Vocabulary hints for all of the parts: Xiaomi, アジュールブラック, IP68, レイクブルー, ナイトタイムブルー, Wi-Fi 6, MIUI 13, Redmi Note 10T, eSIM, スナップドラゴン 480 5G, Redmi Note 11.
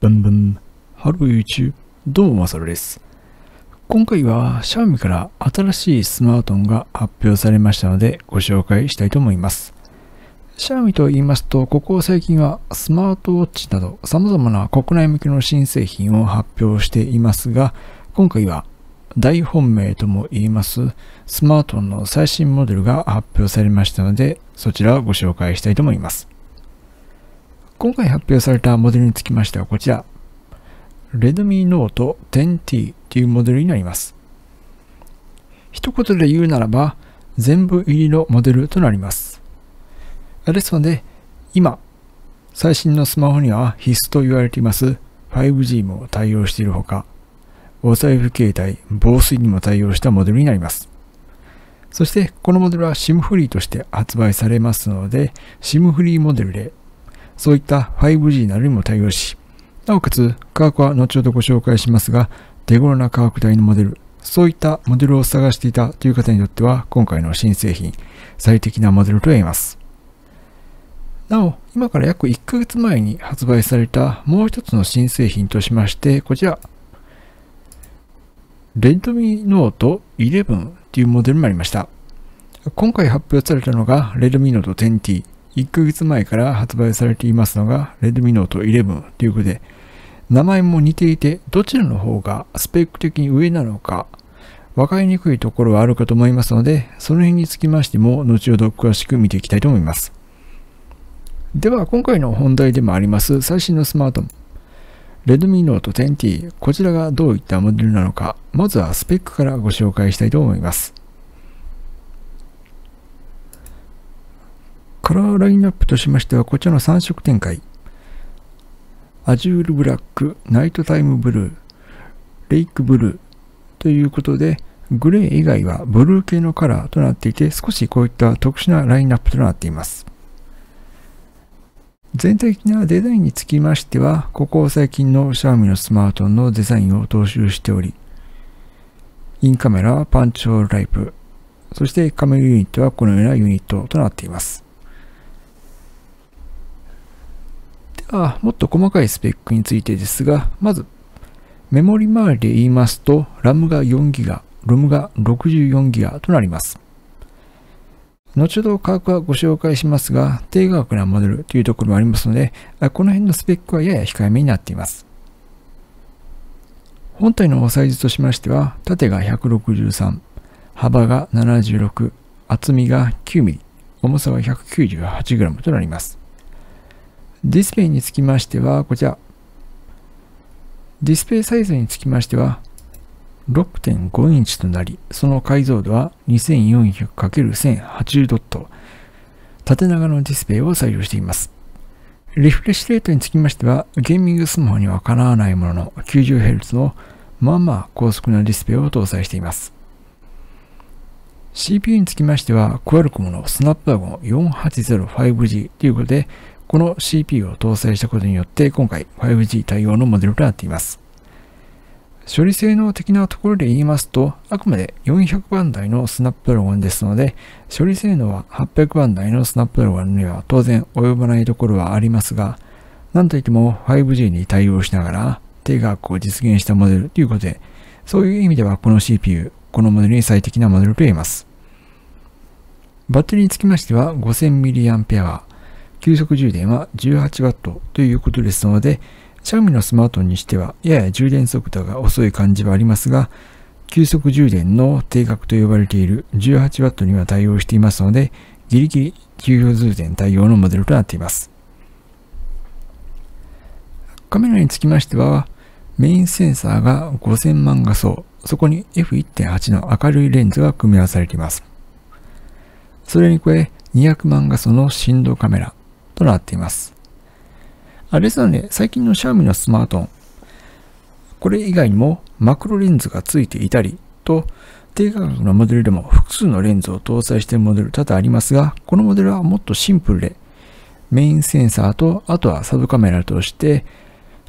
ブンブン、ハロー YouTube、どうもマサルです。今回は Xiaomi から新しいスマートフォンが発表されましたのでご紹介したいと思います。Xiaomi と言いますと、ここ最近はスマートウォッチなど様々な国内向けの新製品を発表していますが、今回は大本命とも言いますスマートフォンの最新モデルが発表されましたので、そちらをご紹介したいと思います。今回発表されたモデルにつきましてはこちら、Redmi Note 10T というモデルになります。一言で言うならば、全部入りのモデルとなります。ですので、今、最新のスマホには必須と言われています 5G も対応しているほか、お財布携帯、防水にも対応したモデルになります。そして、このモデルは SIM フリーとして発売されますので、SIM フリーモデルで、そういった 5G などにも対応し、なおかつ価格は後ほどご紹介しますが、手頃な価格帯のモデル、そういったモデルを探していたという方にとっては、今回の新製品、最適なモデルと言えます。なお、今から約1ヶ月前に発売されたもう一つの新製品としまして、こちら、Redmi Note 11というモデルもありました。今回発表されたのが Redmi Note 10T。1ヶ月前から発売されていますのが Redmi Note 11ということで、名前も似ていて、どちらの方がスペック的に上なのか、分かりにくいところはあるかと思いますので、その辺につきましても、後ほど詳しく見ていきたいと思います。では、今回の本題でもあります、最新のスマートフォン、Redmi Note 10T、こちらがどういったモデルなのか、まずはスペックからご紹介したいと思います。カラーラインナップとしましては、こちらの3色展開。アジュールブラック、ナイトタイムブルー、レイクブルーということで、グレー以外はブルー系のカラーとなっていて、少しこういった特殊なラインナップとなっています。全体的なデザインにつきましては、ここ最近の Xiaomi のスマートフォンのデザインを踏襲しており、インカメラ、パンチホールタイプ、そしてカメラユニットはこのようなユニットとなっています。もっと細かいスペックについてですが、まず、メモリ周りで言いますと、RAM が 4GB、ROM が 64GB となります。後ほど価格はご紹介しますが、低価格なモデルというところもありますので、この辺のスペックはやや控えめになっています。本体のサイズとしましては、縦が163、幅が76、厚みが 9mm、重さは 198g となります。ディスプレイにつきましては、こちら。ディスプレイサイズにつきましては、6.5 インチとなり、その解像度は 2400×1080 ドット。縦長のディスプレイを採用しています。リフレッシュレートにつきましては、ゲーミングスマホにはかなわないものの 90Hz のまあまあ高速なディスプレイを搭載しています。CPU につきましては、クアルコムのスナップドラゴン 480 5G ということで、この CPU を搭載したことによって、今回 5G 対応のモデルとなっています。処理性能的なところで言いますと、あくまで400番台のスナップドラゴンですので、処理性能は800番台のスナップドラゴンには当然及ばないところはありますが、なんといっても 5G に対応しながら低価格を実現したモデルということで、そういう意味ではこの CPU、このモデルに最適なモデルと言えます。バッテリーにつきましては 5000mAh、急速充電は 18W ということですので、Xiaomi のスマートフォンにしてはやや充電速度が遅い感じはありますが、急速充電の定格と呼ばれている 18W には対応していますので、ギリギリ急速充電対応のモデルとなっています。カメラにつきましては、メインセンサーが5000万画素、そこに F1.8 の明るいレンズが組み合わされています。それに加え、200万画素の振動カメラ、となっています。ですので、最近の Xiaomi のスマートフォン、これ以外にもマクロレンズがついていたりと、低価格のモデルでも複数のレンズを搭載しているモデル多々ありますが、このモデルはもっとシンプルで、メインセンサーと、あとはサブカメラとして、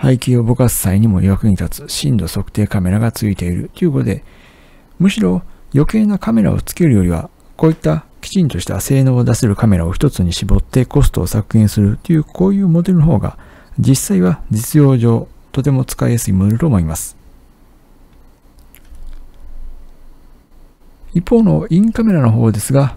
背景をぼかす際にも役に立つ深度測定カメラがついているということで、むしろ余計なカメラをつけるよりは、こういったきちんとした性能を出せるカメラを一つに絞ってコストを削減するという、こういうモデルの方が実際は実用上とても使いやすいモデルと思います。一方のインカメラの方ですが、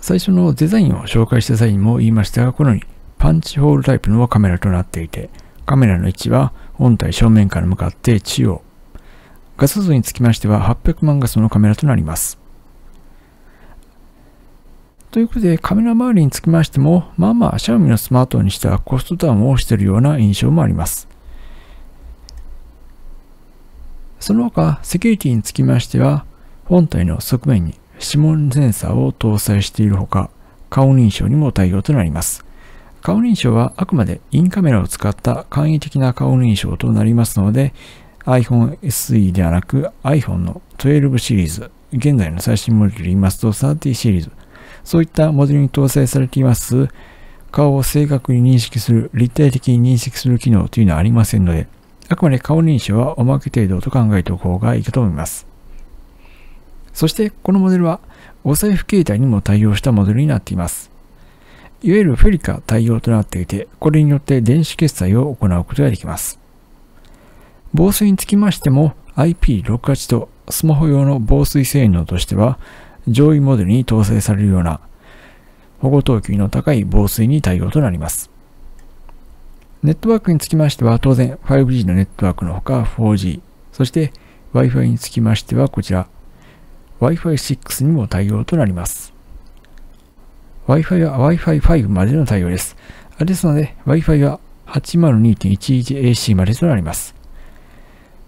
最初のデザインを紹介した際にも言いましたが、このようにパンチホールタイプのカメラとなっていて、カメラの位置は本体正面から向かって中央。画素像につきましては800万画素のカメラとなります。ということで、カメラ周りにつきましても、まあまあ Xiaomi のスマートフォンにしてはコストダウンをしているような印象もあります。その他、セキュリティにつきましては、本体の側面に指紋センサーを搭載しているほか、顔認証にも対応となります。顔認証はあくまでインカメラを使った簡易的な顔認証となりますので、iPhone SE ではなく iPhone の12シリーズ、現在の最新モデルで言いますと30シリーズ、そういったモデルに搭載されています顔を正確に認識する、立体的に認識する機能というのはありませんので、あくまで顔認証はおまけ程度と考えておく方がいいかと思います。そしてこのモデルはお財布携帯にも対応したモデルになっています。いわゆるフェリカ対応となっていて、これによって電子決済を行うことができます。防水につきましても IP68 とスマホ用の防水性能としては上位モデルに搭載されるような保護等級の高い防水に対応となります。ネットワークにつきましては当然 5G のネットワークのほか 4G、そして Wi-Fi につきましてはこちら Wi-Fi 6 にも対応となります。Wi-Fi は Wi-Fi 5 までの対応です。ですので Wi-Fi は 802.11ac までとなります。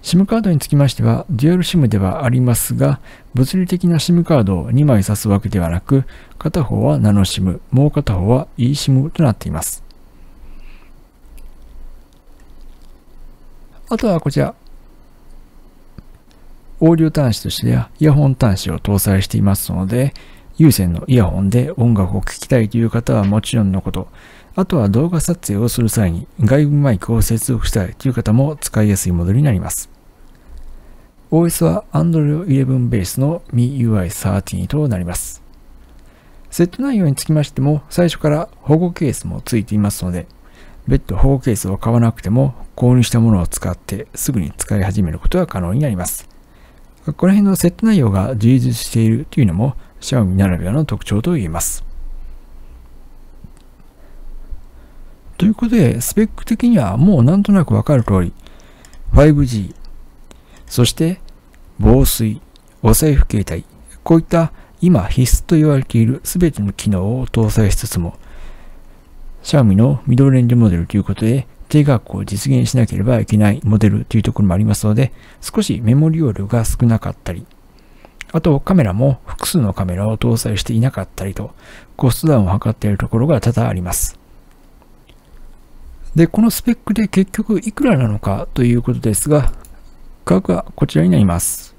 SIM カードにつきましては、デュアル SIM ではありますが、物理的な SIM カードを2枚挿すわけではなく、片方はナノ SIM、もう片方は eSIM となっています。あとはこちら、オーディオ端子としてはイヤホン端子を搭載していますので、有線のイヤホンで音楽を聴きたいという方はもちろんのこと、あとは動画撮影をする際に外部マイクを接続したいという方も使いやすいモデルになります。OS は Android 11ベースの MIUI 13となります。セット内容につきましても最初から保護ケースもついていますので、別途保護ケースを買わなくても購入したものを使ってすぐに使い始めることが可能になります。この辺のセット内容が充実しているというのも Xiaomi ならではの特徴と言えます。ということで、スペック的にはもうなんとなくわかる通り、5G、そして防水、お財布携帯、こういった今必須と言われている全ての機能を搭載しつつも、Xiaomi のミドルレンジモデルということで、低額を実現しなければいけないモデルというところもありますので、少しメモリ容量が少なかったり、あとカメラも複数のカメラを搭載していなかったりと、コストダウンを図っているところが多々あります。で、このスペックで結局いくらなのかということですが、価格はこちらになります。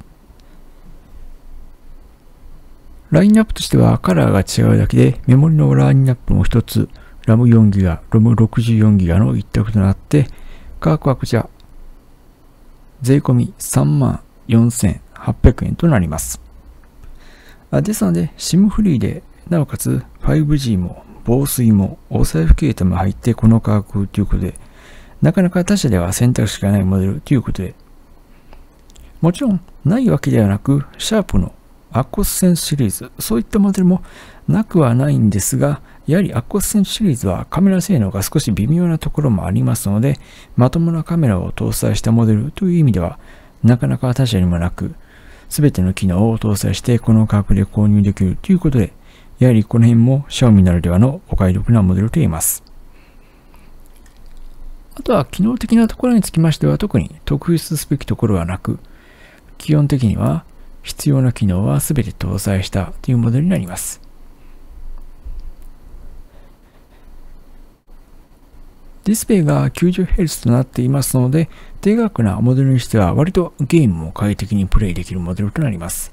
ラインナップとしてはカラーが違うだけで、メモリのラインナップも1つ、RAM4GB、ROM64GB の一択となって、価格はこちら、税込み 34,800 円となります。ですので、SIM フリーで、なおかつ 5G も、防水もお財布携帯も入ってこの価格ということで、なかなか他社では選択肢がないモデルということで、もちろんないわけではなく、シャープの圧骨線シリーズ、そういったモデルもなくはないんですが、やはり圧骨線シリーズはカメラ性能が少し微妙なところもありますので、まともなカメラを搭載したモデルという意味では、なかなか他社にもなく、全ての機能を搭載してこの価格で購入できるということで、やはりこの辺も Xiaomi ならではのお買い得なモデルと言えます。あとは機能的なところにつきましては特に特筆すべきところはなく、基本的には必要な機能は全て搭載したというモデルになります。ディスプレイが 90Hz となっていますので、低額なモデルにしては割とゲームも快適にプレイできるモデルとなります。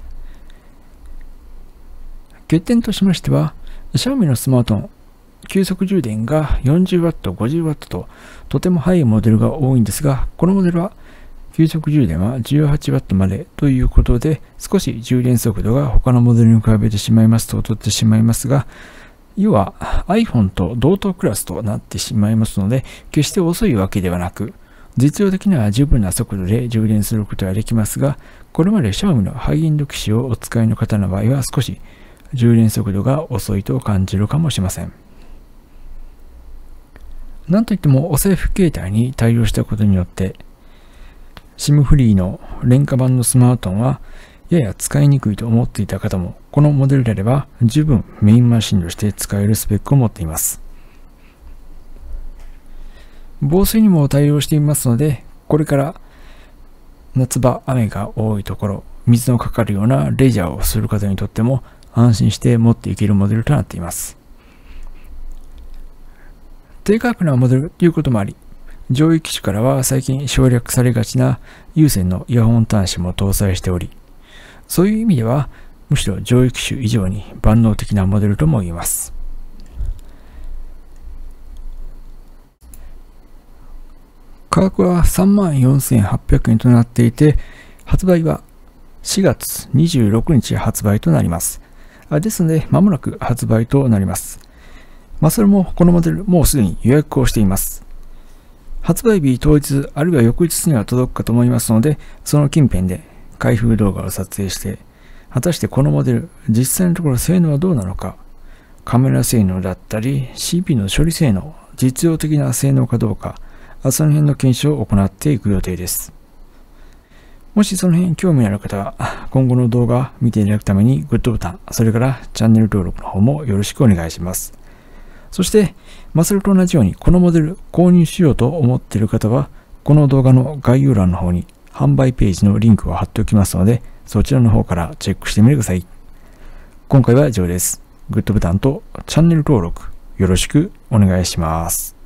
欠点としましては、Xiaomi のスマートフォン、急速充電が 40W、50W ととても速いモデルが多いんですが、このモデルは急速充電は 18W までということで、少し充電速度が他のモデルに比べてしまいますと劣ってしまいますが、要は iPhone と同等クラスとなってしまいますので、決して遅いわけではなく、実用的には十分な速度で充電することができますが、これまで Xiaomi のハイエンド機種をお使いの方の場合は少し充電速度が遅いと感じるかもしれません。なんといってもお財布携帯に対応したことによって、SIM フリーの廉価版のスマートフォンはやや使いにくいと思っていた方も、このモデルであれば十分メインマシンとして使えるスペックを持っています。防水にも対応していますので、これから夏場雨が多いところ、水のかかるようなレジャーをする方にとっても安心して持っていけるモデルとなっています。低価格なモデルということもあり、上位機種からは最近省略されがちな有線のイヤホン端子も搭載しており、そういう意味ではむしろ上位機種以上に万能的なモデルとも言えます。価格は 34,800 円となっていて、発売は4月26日発売となります。ですので、まもなく発売となります。それもこのモデル、もうすでに予約をしています。発売日当日、あるいは翌日には届くかと思いますので、その近辺で開封動画を撮影して、果たしてこのモデル、実際のところ性能はどうなのか、カメラ性能だったり、CPU の処理性能、実用的な性能かどうか、その辺の検証を行っていく予定です。もしその辺興味のある方は、今後の動画を見ていただくためにグッドボタン、それからチャンネル登録の方もよろしくお願いします。そして、それと同じようにこのモデル購入しようと思っている方は、この動画の概要欄の方に販売ページのリンクを貼っておきますので、そちらの方からチェックしてみてください。今回は以上です。グッドボタンとチャンネル登録よろしくお願いします。